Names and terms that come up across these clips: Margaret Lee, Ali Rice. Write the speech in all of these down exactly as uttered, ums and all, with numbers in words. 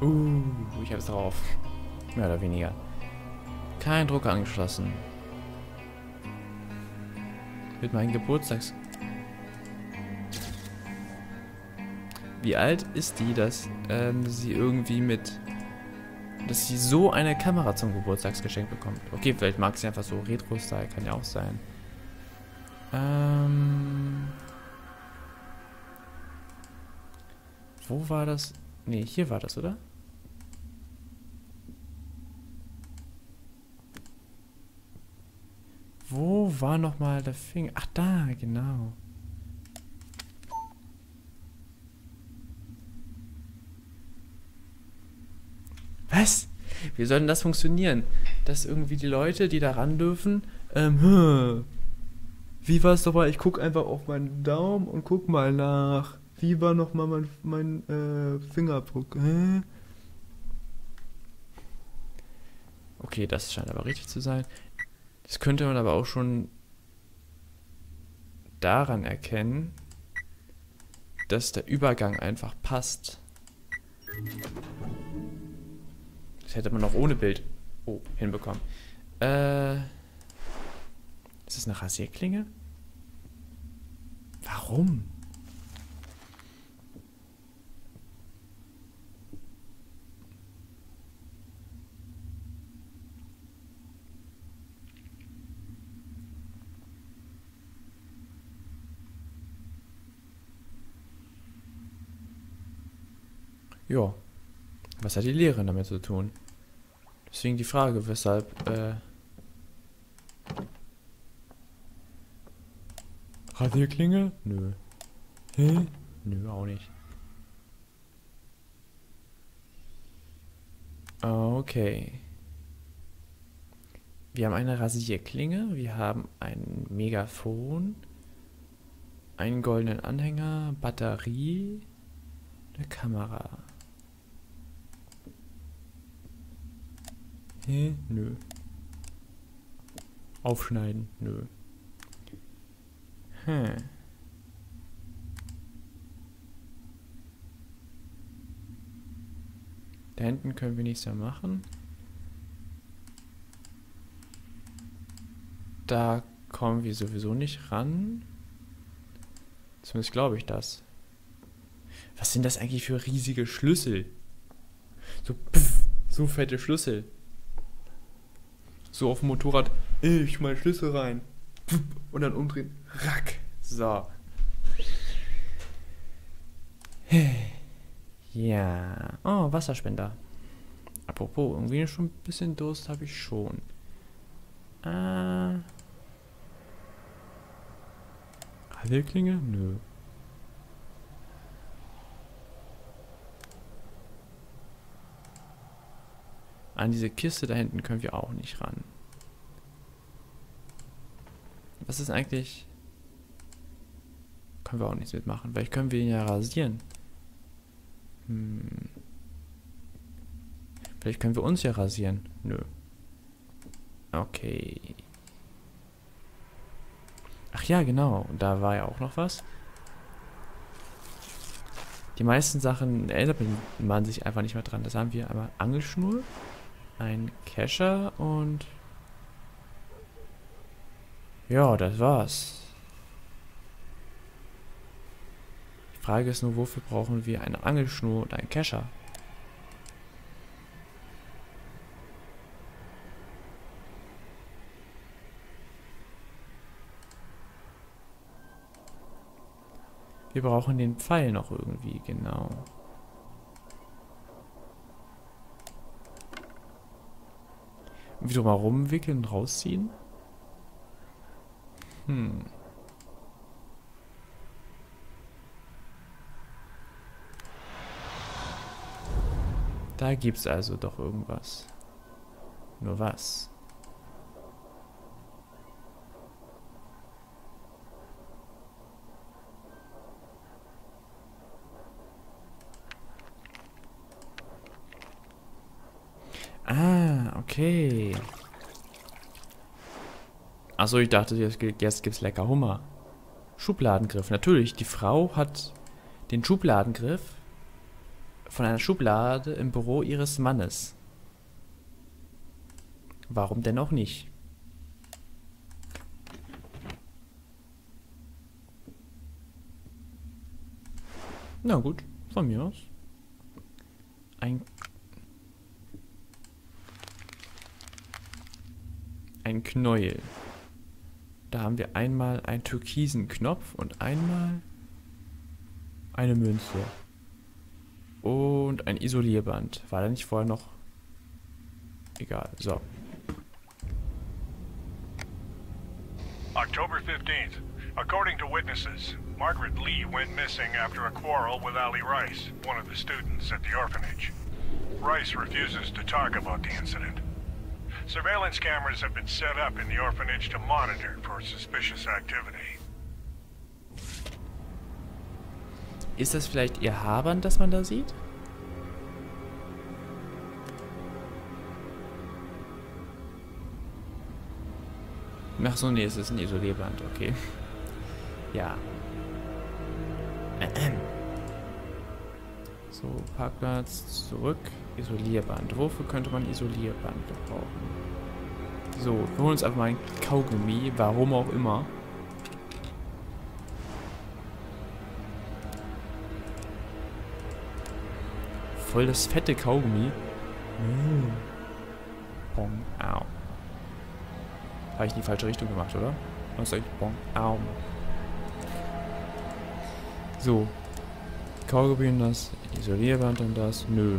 Uh, ich hab's drauf. Mehr oder weniger. Kein Drucker angeschlossen. Mit meinem Geburtstags... Wie alt ist die, dass ähm, sie irgendwie mit... dass sie so eine Kamera zum Geburtstagsgeschenk bekommt? Okay, vielleicht mag sie einfach so Retro-Style, kann ja auch sein. Ähm... Wo war das? Ne, hier war das, oder? Wo war nochmal der Finger? Ach, da, genau. Was? Wie soll denn das funktionieren? Dass irgendwie die Leute, die da ran dürfen, ähm, hm, wie war es nochmal? Ich guck einfach auf meinen Daumen und guck mal nach. Wie war nochmal mein, mein äh, Fingerabdruck? Hä? Okay, das scheint aber richtig zu sein. Das könnte man aber auch schon daran erkennen, dass der Übergang einfach passt. Das hätte man auch ohne Bild oh, hinbekommen. Äh, ist das eine Rasierklinge? Warum? Ja, was hat die Lehrerin damit zu tun? Deswegen die Frage, weshalb äh, Rasierklinge? Nö. Hä? Nö, auch nicht. Okay. Wir haben eine Rasierklinge, wir haben ein Megafon, einen goldenen Anhänger, Batterie, eine Kamera. Hä? Nö. Aufschneiden? Nö. Hm. Da hinten können wir nichts mehr machen. Da kommen wir sowieso nicht ran. Zumindest glaube ich das. Was sind das eigentlich für riesige Schlüssel? So, pff, so fette Schlüssel. So auf dem Motorrad, ich meine Schlüssel rein. Und dann umdrehen. Rack. So. Ja. Oh, Wasserspender. Apropos, irgendwie schon ein bisschen Durst habe ich schon. Ah. Rasierklinge? Nö. An diese Kiste da hinten können wir auch nicht ran. Was ist eigentlich... Können wir auch nichts mitmachen. Vielleicht können wir ihn ja rasieren. Hm. Vielleicht können wir uns ja rasieren. Nö. Okay. Ach ja, genau. Da war ja auch noch was. Die meisten Sachen erinnert man sich einfach nicht mehr dran. Das haben wir einmal Angelschnur, ein Kescher und... Ja, das war's. Die Frage ist nur, wofür brauchen wir eine Angelschnur und einen Kescher? Wir brauchen den Pfeil noch irgendwie, genau. Wieder mal rumwickeln, rausziehen. Hm. Da gibt's also doch irgendwas. Nur was? Ah, okay. Achso, ich dachte, jetzt gibt's lecker Hummer. Schubladengriff. Natürlich, die Frau hat den Schubladengriff von einer Schublade im Büro ihres Mannes. Warum denn auch nicht? Na gut, von mir aus. Ein, ein Knäuel. Da haben wir einmal einen türkisen Knopf und einmal eine Münze. Und ein Isolierband. War da nicht vorher noch? Egal, so. October fifteenth. According to witnesses, Margaret Lee went missing after a quarrel with Ali Rice, one of the students at the orphanage. Rice refuses to talk about the incident. Surveillance cameras have been set up in the orphanage to monitor for suspicious activity. Ist das vielleicht ihr Haarband, das man da sieht? Ach so, nee, es ist ein Isolierband, okay. Ja. So, Parkplatz, zurück, Isolierband. Wofür könnte man Isolierband brauchen? So, wir holen uns einfach mal ein Kaugummi, warum auch immer. Voll das fette Kaugummi. Mmh. Pong, au. Habe ich in die falsche Richtung gemacht, oder? Was soll ich? Pong, au. So. Kaugummi und das, Isolierband und das. Nö.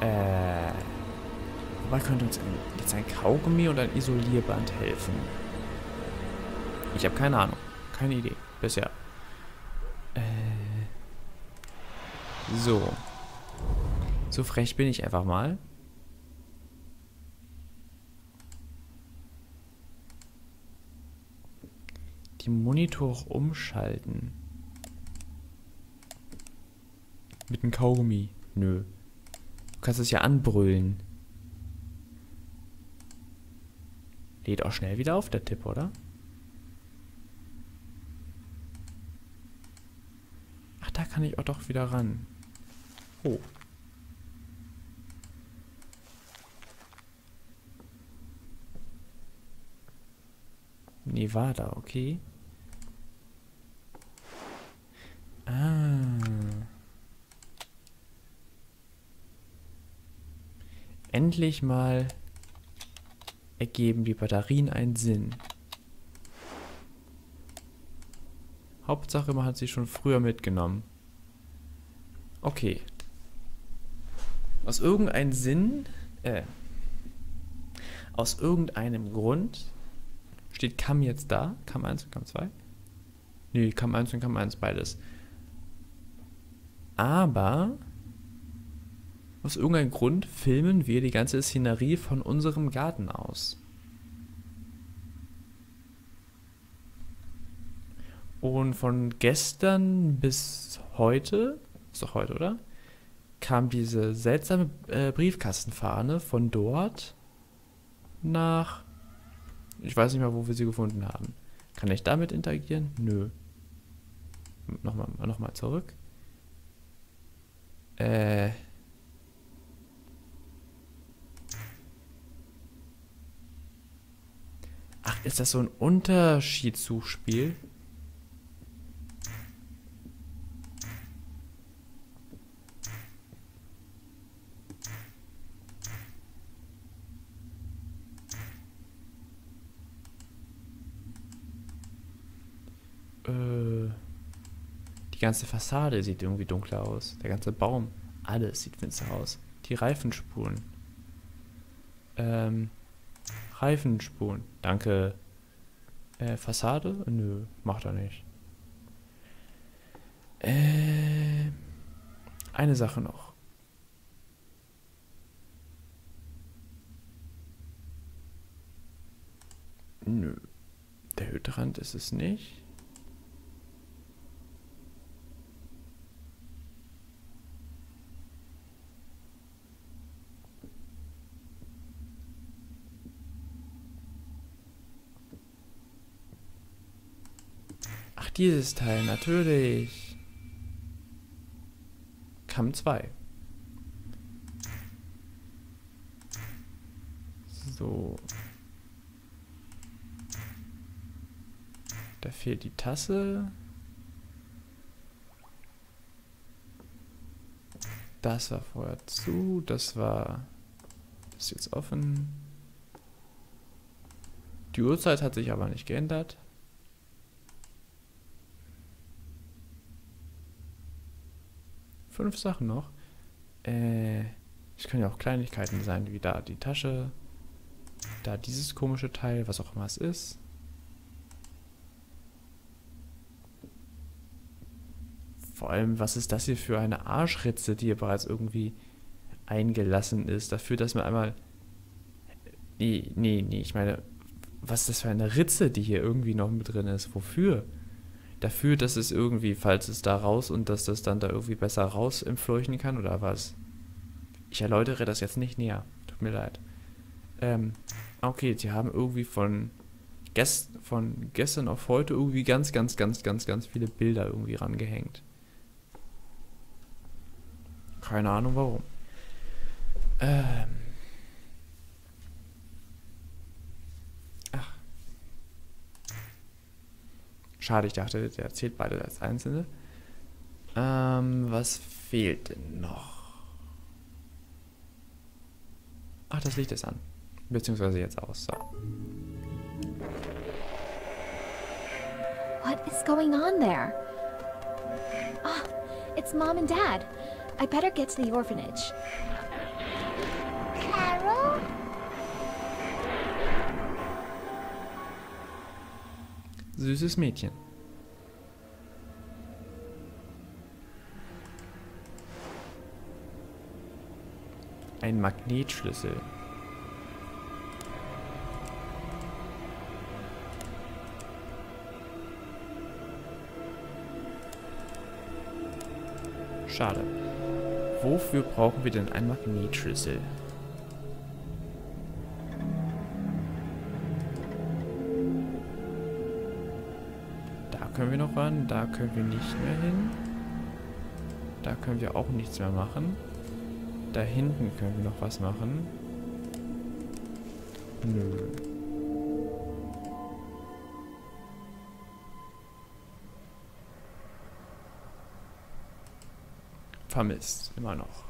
Äh. Wobei könnte uns jetzt ein Kaugummi und ein Isolierband helfen? Ich habe keine Ahnung. Keine Idee. Bisher. Äh. So. So frech bin ich einfach mal. Die Monitor umschalten. Mit dem Kaugummi. Nö. Du kannst es ja anbrüllen. Lädt auch schnell wieder auf, der Tipp, oder? Ach, da kann ich auch doch wieder ran. Oh. Nevada, okay. Ah. Endlich mal ergeben die Batterien einen Sinn. Hauptsache, man hat sie schon früher mitgenommen. Okay. Aus irgendeinem Sinn, äh, aus irgendeinem Grund steht Kamm jetzt da. Kamm eins und Kamm zwei. Nee, Kamm eins und Kamm eins, beides. Aber aus irgendeinem Grund filmen wir die ganze Szenerie von unserem Garten aus. Und von gestern bis heute, ist doch heute, oder? Kam diese seltsame äh, Briefkastenfahne von dort nach... Ich weiß nicht mal, wo wir sie gefunden haben. Kann ich damit interagieren? Nö. Nochmal, nochmal zurück. Äh... Ach, ist das so ein Unterschiedssuchspiel? Äh, die ganze Fassade sieht irgendwie dunkler aus. Der ganze Baum. Alles sieht finster aus. Die Reifenspuren. Ähm... Reifenspuren. Danke. Äh, Fassade? Nö, macht er nicht. Äh, eine Sache noch. Nö. Der Hydrant ist es nicht. Dieses Teil, natürlich. haben zwei. So. Da fehlt die Tasse. Das war vorher zu, das war... Das ist jetzt offen. Die Uhrzeit hat sich aber nicht geändert. Fünf Sachen noch. Äh, es können ja auch Kleinigkeiten sein, wie da die Tasche, da dieses komische Teil, was auch immer es ist. Vor allem, was ist das hier für eine Arschritze, die hier bereits irgendwie eingelassen ist? Dafür, dass man einmal... Nee, nee, nee, ich meine, was ist das für eine Ritze, die hier irgendwie noch mit drin ist? Wofür? Dafür, dass es irgendwie, falls es da raus und dass das dann da irgendwie besser raus entfleuchen kann oder was? Ich erläutere das jetzt nicht näher. Tut mir leid. Ähm, okay, die haben irgendwie von... Gest von gestern auf heute irgendwie ganz, ganz, ganz, ganz, ganz viele Bilder irgendwie rangehängt. Keine Ahnung warum. Ähm. Ach. Schade, ich dachte, der erzählt beide als Einzelne. Ähm, was fehlt denn noch? Ach, das Licht ist an. Beziehungsweise jetzt aus. So. What is going on there? Ah, oh, it's Mom and Dad. I better get to the orphanage. Carol? Süßes Mädchen. Ein Magnetschlüssel. Schade. Wofür brauchen wir denn einen Magnetschlüssel? Da können wir noch ran, da können wir nicht mehr hin. Da können wir auch nichts mehr machen. Da hinten können wir noch was machen. Nö. Vermisst, immer noch.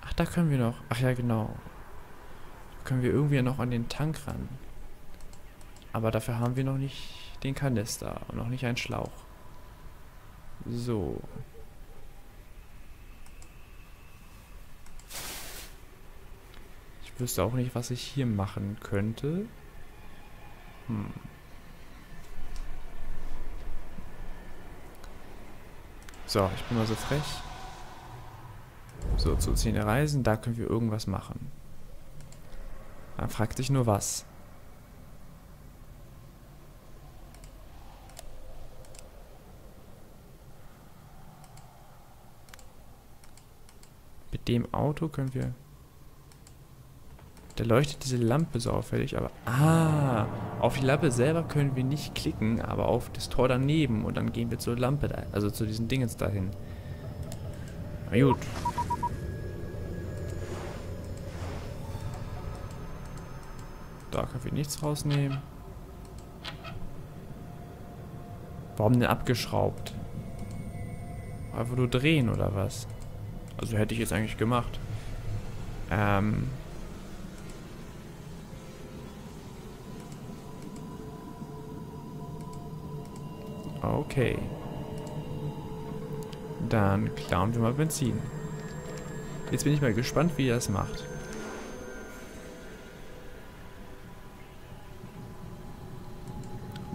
Ach, da können wir noch. Ach ja, genau. Da können wir irgendwie noch an den Tank ran. Aber dafür haben wir noch nicht den Kanister und noch nicht einen Schlauch. So. Ich wüsste auch nicht, was ich hier machen könnte. Hm. So, ich bin mal so frech. So, zu zehn Reisen, da können wir irgendwas machen. Man fragt sich nur was. Mit dem Auto können wir... Da leuchtet diese Lampe so auffällig, aber... Ah, auf die Lampe selber können wir nicht klicken, aber auf das Tor daneben. Und dann gehen wir zur Lampe, da, also zu diesen Dingens dahin. Na gut. Da können wir nichts rausnehmen. Warum denn abgeschraubt? Einfach nur drehen, oder was? Also hätte ich jetzt eigentlich gemacht. Ähm... Okay. Dann klauen wir mal Benzin. Jetzt bin ich mal gespannt, wie ihr das macht.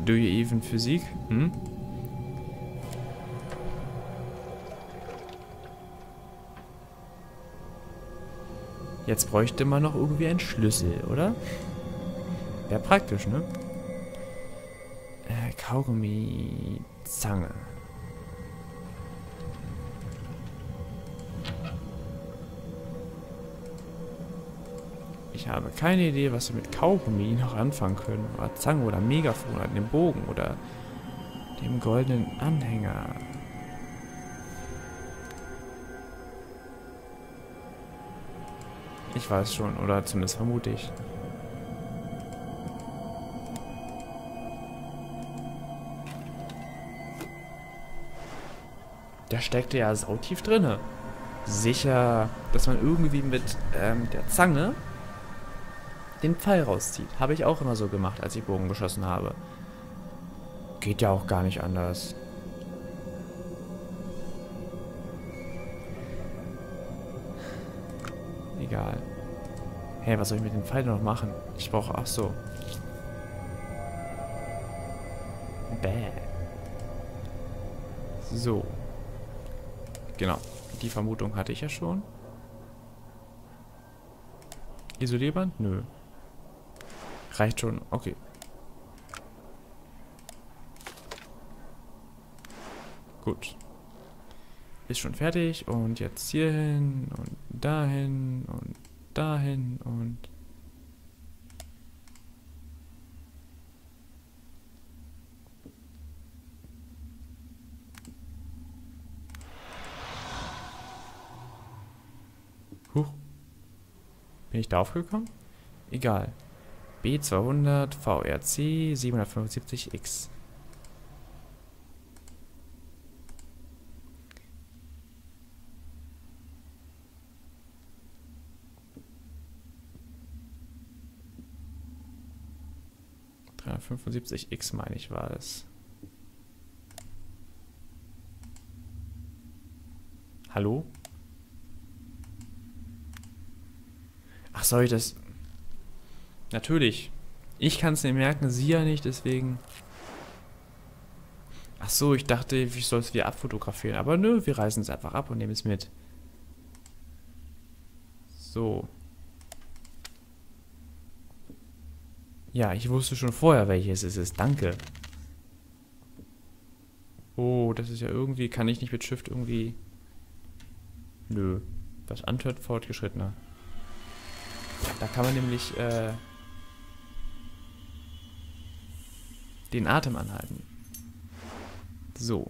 Do you even Physik? Hm? Jetzt bräuchte man noch irgendwie einen Schlüssel, oder? Wäre praktisch, ne? Kaugummi-Zange. Ich habe keine Idee, was wir mit Kaugummi noch anfangen können. Oder Zange oder Megafon oder dem Bogen oder dem goldenen Anhänger. Ich weiß schon, oder zumindest vermute ich. Da steckte ja sautief drinne. Sicher, dass man irgendwie mit ähm, der Zange den Pfeil rauszieht. Habe ich auch immer so gemacht, als ich Bogen geschossen habe. Geht ja auch gar nicht anders. Egal. Hey, was soll ich mit dem Pfeil noch machen? Ich brauche... Ach so. Bäh. So. Genau. Die Vermutung hatte ich ja schon. Isolierband? Nö. Reicht schon. Okay. Gut. Ist schon fertig. Und jetzt hierhin und dahin und dahin und... Huch. Bin ich darauf gekommen? Egal. B zweihundert, V R C, siebenhundertfünfundsiebzig X. fünfundsiebzig X meine ich war es. Hallo? Ach, soll ich das? Natürlich. Ich kann es nicht merken, sie ja nicht, deswegen. Ach so, ich dachte, ich soll es wieder abfotografieren. Aber nö, wir reißen es einfach ab und nehmen es mit. So. Ja, ich wusste schon vorher, welches es ist. Danke. Oh, das ist ja irgendwie... Kann ich nicht mit Shift irgendwie... Nö. Das antört fortgeschrittener. Da kann man nämlich... Äh, den Atem anhalten. So.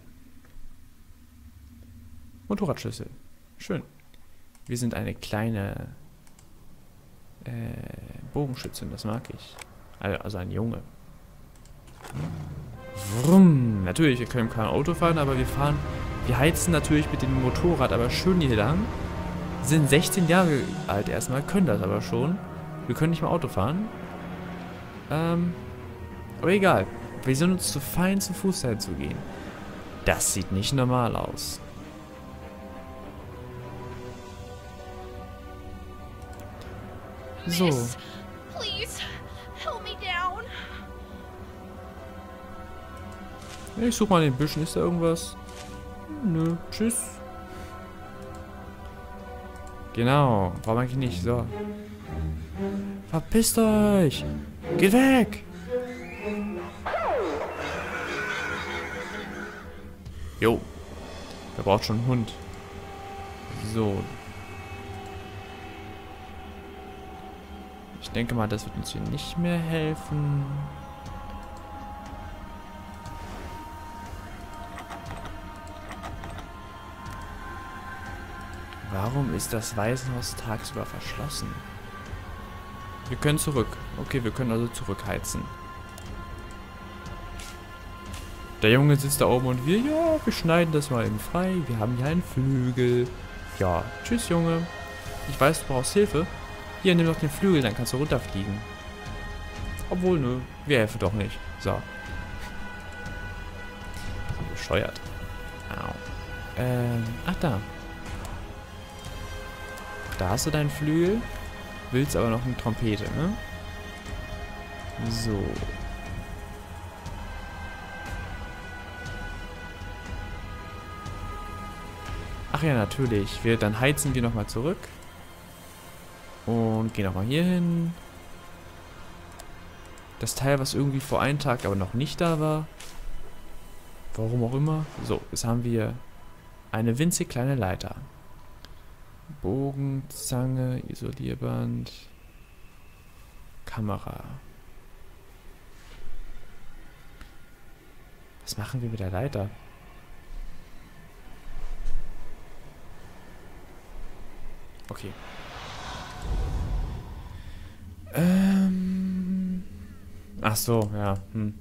Motorradschlüssel. Schön. Wir sind eine kleine... Äh, Bogenschützin, das mag ich. Also ein Junge. Vroom. Natürlich, wir können kein Auto fahren, aber wir fahren... Wir heizen natürlich mit dem Motorrad, aber schön hier lang. Sind sechzehn Jahre alt erstmal, können das aber schon. Wir können nicht mehr Auto fahren. Ähm, aber egal. Wir sind uns zu fein, zu Fuß hinzugehen. Das sieht nicht normal aus. So. Miss, please. Ich suche mal in den Büschen. Ist da irgendwas? Nö. Tschüss. Genau. Warum eigentlich nicht? So. Verpisst euch! Geht weg! Jo. Der braucht schon einen Hund. So. Ich denke mal, das wird uns hier nicht mehr helfen. Warum ist das Waisenhaus tagsüber verschlossen? Wir können zurück. Okay, wir können also zurückheizen. Der Junge sitzt da oben und wir, ja, wir schneiden das mal eben frei. Wir haben hier einen Flügel. Ja, tschüss, Junge. Ich weiß, du brauchst Hilfe. Hier, nimm doch den Flügel, dann kannst du runterfliegen. Obwohl, nö, wir helfen doch nicht. So. So bescheuert. Au. Ähm, ach da. Da hast du deinen Flügel. Willst aber noch eine Trompete, ne? So. Ach ja, natürlich. Wir, dann heizen wir nochmal zurück. Und gehen nochmal hier hin. Das Teil, was irgendwie vor einem Tag aber noch nicht da war. Warum auch immer. So, jetzt haben wir eine winzig kleine Leiter. Bogen, Zange, Isolierband, Kamera. Was machen wir mit der Leiter? Okay. Ähm. Ach so, ja. Hm.